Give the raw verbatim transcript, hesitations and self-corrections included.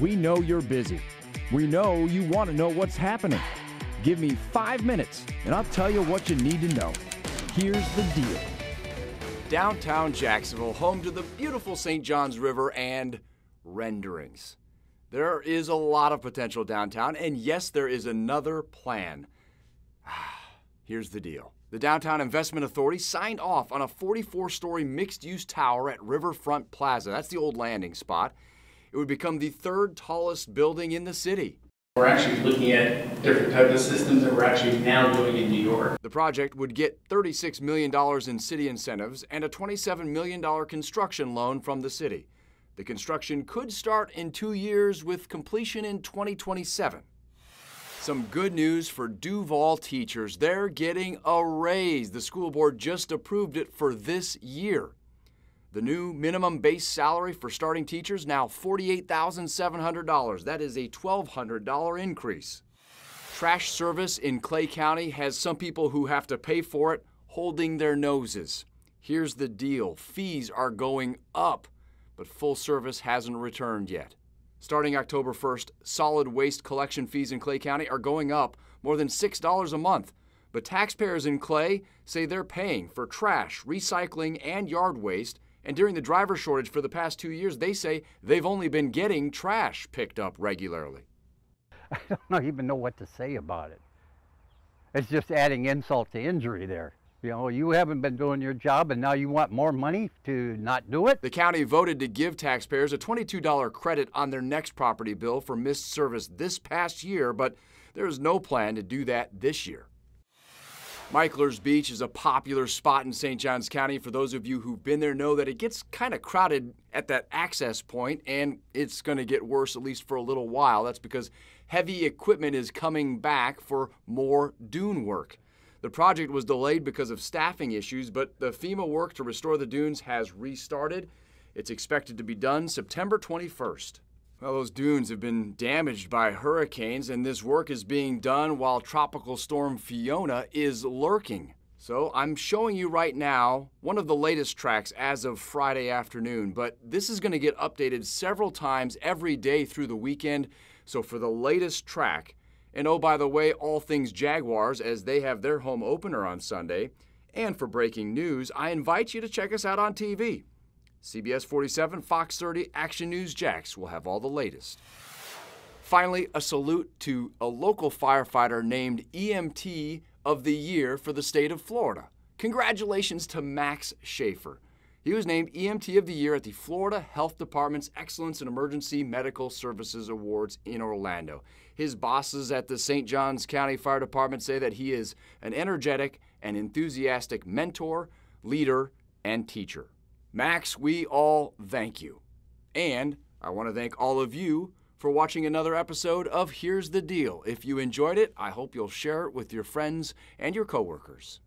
We know you're busy. We know you want to know what's happening. Give me five minutes and I'll tell you what you need to know. Here's the deal. Downtown Jacksonville, home to the beautiful Saint Johns River and renderings. There is a lot of potential downtown, and yes, there is another plan. Here's the deal. The Downtown Investment Authority signed off on a forty-four story mixed-use tower at Riverfront Plaza. That's the old landing spot. It would become the third tallest building in the city. We're actually looking at different types of systems that we're actually now doing in New York. The project would get thirty-six million dollars in city incentives and a twenty-seven million dollars construction loan from the city. The construction could start in two years with completion in twenty twenty-seven. Some good news for Duval teachers. They're getting a raise. The school board just approved it for this year. The new minimum base salary for starting teachers now forty-eight thousand seven hundred dollars. That is a twelve hundred dollar increase. Trash service in Clay County has some people who have to pay for it holding their noses. Here's the deal. Fees are going up, but full service hasn't returned yet. Starting October first, solid waste collection fees in Clay County are going up more than six dollars a month. But taxpayers in Clay say they're paying for trash, recycling, and yard waste. And during the driver shortage for the past two years, they say they've only been getting trash picked up regularly. I don't even know what to say about it. It's just adding insult to injury there. You know, you haven't been doing your job and now you want more money to not do it? The county voted to give taxpayers a twenty-two dollar credit on their next property bill for missed service this past year, but there is no plan to do that this year. Michler's Beach is a popular spot in Saint Johns County. For those of you who've been there know that it gets kind of crowded at that access point, and it's going to get worse at least for a little while. That's because heavy equipment is coming back for more dune work. The project was delayed because of staffing issues, but the FEMA work to restore the dunes has restarted. It's expected to be done September twenty-first. Well, those dunes have been damaged by hurricanes, and this work is being done while Tropical Storm Fiona is lurking. So I'm showing you right now one of the latest tracks as of Friday afternoon, but this is going to get updated several times every day through the weekend. So for the latest track, and oh, by the way, all things Jaguars, as they have their home opener on Sunday. And for breaking news, I invite you to check us out on T V. C B S forty-seven, Fox thirty, Action News Jax will have all the latest. Finally, a salute to a local firefighter named E M T of the Year for the state of Florida. Congratulations to Max Schaefer. He was named E M T of the Year at the Florida Health Department's Excellence in Emergency Medical Services Awards in Orlando. His bosses at the Saint Johns County Fire Department say that he is an energetic and enthusiastic mentor, leader, and teacher. Max, we all thank you. And I want to thank all of you for watching another episode of Here's the Deal. If you enjoyed it, I hope you'll share it with your friends and your coworkers.